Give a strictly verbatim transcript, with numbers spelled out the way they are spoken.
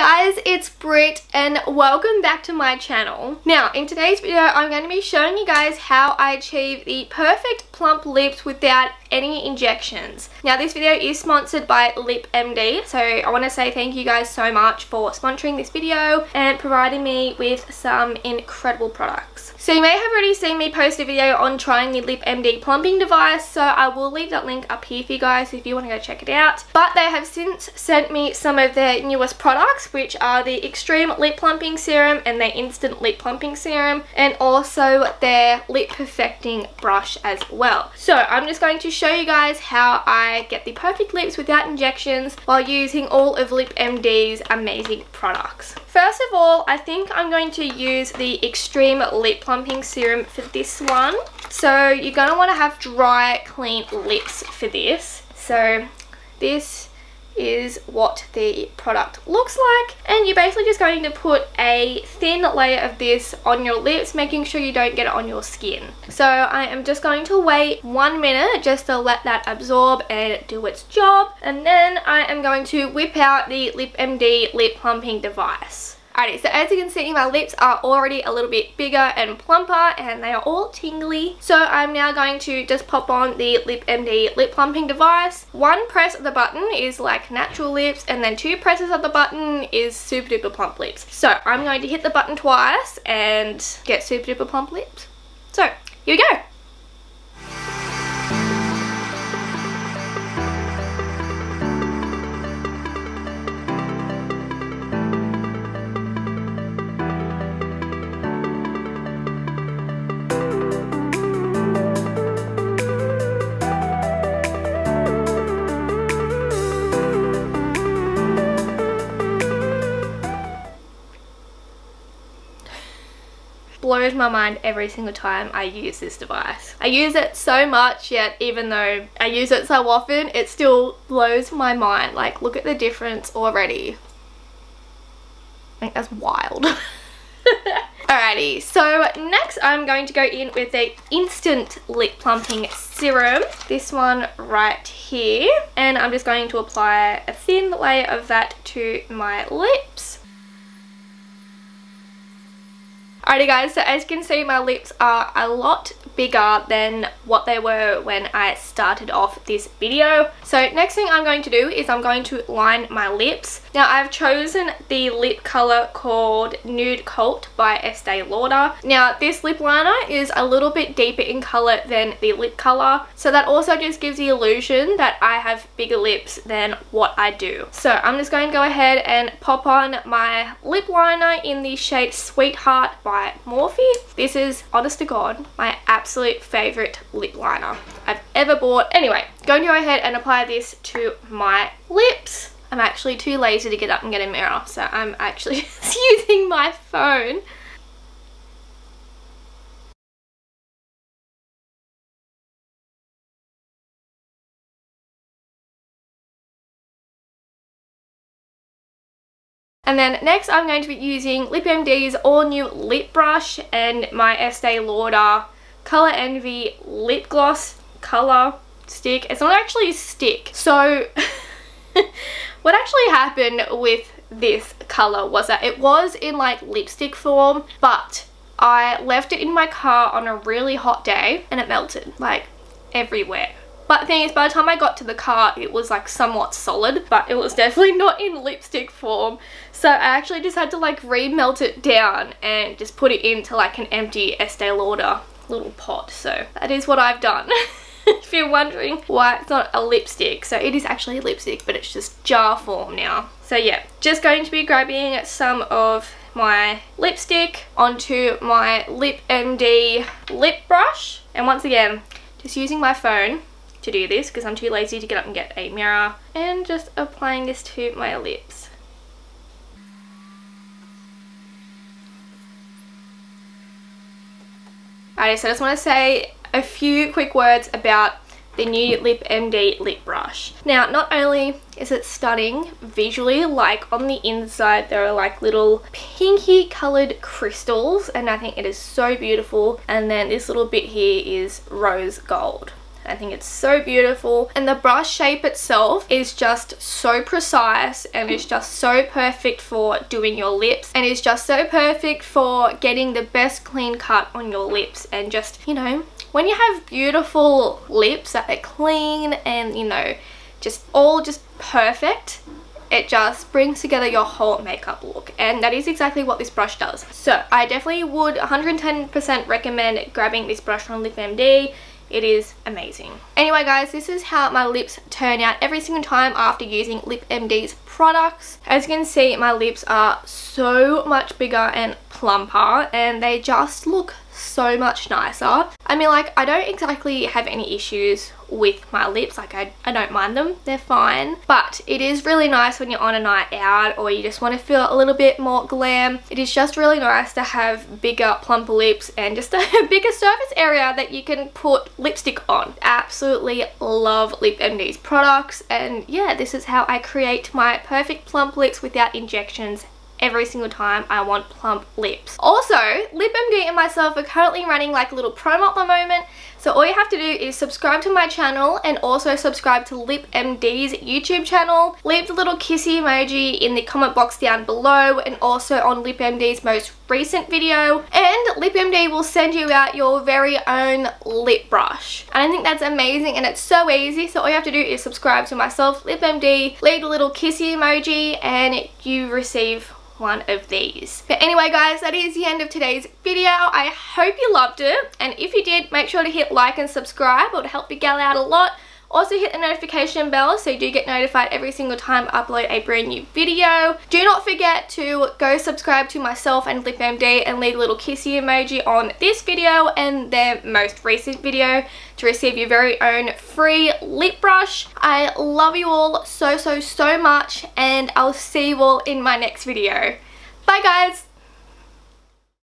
guys, it's Britt and welcome back to my channel. Now in today's video I'm going to be showing you guys how I achieve the perfect plump lips without any injections. Now this video is sponsored by LipMD, so I want to say thank you guys so much for sponsoring this video and providing me with some incredible products. So you may have already seen me post a video on trying the LipMD plumping device, so I will leave that link up here for you guys if you want to go check it out. But they have since sent me some of their newest products, which are the Extreme Lip Plumping Serum and their Instant Lip Plumping Serum, and also their Lip Perfecting Brush as well. So I'm just going to show you guys how I get the perfect lips without injections while using all of LipMD's amazing products. First of all, I think I'm going to use the Extreme Lip Plumping Serum for this one. So you're going to want to have dry, clean lips for this. So this is what the product looks like, and you're basically just going to put a thin layer of this on your lips, making sure you don't get it on your skin. So I am just going to wait one minute just to let that absorb and do its job, and then I am going to whip out the LipMD lip plumping device. Alrighty, so as you can see, my lips are already a little bit bigger and plumper, and they are all tingly. So I'm now going to just pop on the LipMD lip plumping device. One press of the button is like natural lips, and then two presses of the button is super duper plump lips. So I'm going to hit the button twice and get super duper plump lips. So here we go. Blows my mind every single time I use this device. I use it so much, yet even though I use it so often, it still blows my mind. Like, look at the difference already. I think that's wild. Alrighty, so next I'm going to go in with the Instant Lip Plumping Serum, this one right here, and I'm just going to apply a thin layer of that to my lips. Alrighty guys, so as you can see, my lips are a lot bigger than what they were when I started off this video. So next thing I'm going to do is I'm going to line my lips. Now I've chosen the lip colour called Nude Cult by Estee Lauder. Now this lip liner is a little bit deeper in colour than the lip colour, so that also just gives the illusion that I have bigger lips than what I do. So I'm just going to go ahead and pop on my lip liner in the shade Sweetheart by Morphe. This is, honest to God, my absolute favorite lip liner I've ever bought. Anyway, going to go ahead and apply this to my lips. I'm actually too lazy to get up and get a mirror, so I'm actually just using my phone. And then next I'm going to be using LipMD's all new lip brush and my Estee Lauder Color Envy lip gloss color stick. It's not actually a stick. So what actually happened with this color was that it was in like lipstick form, but I left it in my car on a really hot day and it melted like everywhere. But the thing is, by the time I got to the car, it was like somewhat solid, but it was definitely not in lipstick form. So I actually just had to like remelt it down and just put it into like an empty Estee Lauder little pot. So that is what I've done. If you're wondering why it's not a lipstick, so it is actually a lipstick, but it's just jar form now. So yeah, just going to be grabbing some of my lipstick onto my LipMD lip brush. And once again, just using my phone to do this because I'm too lazy to get up and get a mirror, and just applying this to my lips. Alright, so I just want to say a few quick words about the new LipMD lip brush. Now, not only is it stunning visually, like on the inside there are like little pinky coloured crystals, and I think it is so beautiful, and then this little bit here is rose gold. I think it's so beautiful, and the brush shape itself is just so precise, and it's just so perfect for doing your lips, and it's just so perfect for getting the best clean cut on your lips. And just, you know, when you have beautiful lips that are clean and, you know, just all just perfect, it just brings together your whole makeup look, and that is exactly what this brush does. So I definitely would one hundred ten percent recommend grabbing this brush from LipMD. It is amazing. Anyway guys, this is how my lips turn out every single time after using LipMD's products. As you can see, my lips are so much bigger and plumper, and they just look so much nicer. I mean, like, I don't exactly have any issues with my lips. Like, I, I don't mind them, they're fine, but it is really nice when you're on a night out or you just want to feel a little bit more glam. It is just really nice to have bigger, plumper lips and just a bigger surface area that you can put lipstick on. Absolutely love LipMD's products, and yeah, this is how I create my perfect plump lips without injections every single time I want plump lips. Also, LipMD and myself are currently running like a little promo at the moment, so all you have to do is subscribe to my channel and also subscribe to LipMD's YouTube channel. Leave the little kissy emoji in the comment box down below, and also on LipMD's most recent video, and LipMD will send you out your very own lip brush. And I think that's amazing, and it's so easy. So all you have to do is subscribe to myself, LipMD, leave the little kissy emoji, and you receive one of these. But anyway guys, that is the end of today's video. I hope you loved it, and if you did, make sure to hit like and subscribe. It would help your gal out a lot. Also hit the notification bell so you do get notified every single time I upload a brand new video. Do not forget to go subscribe to myself and LipMD and leave a little kissy emoji on this video and their most recent video to receive your very own free lip brush. I love you all so, so, so much, and I'll see you all in my next video. Bye guys!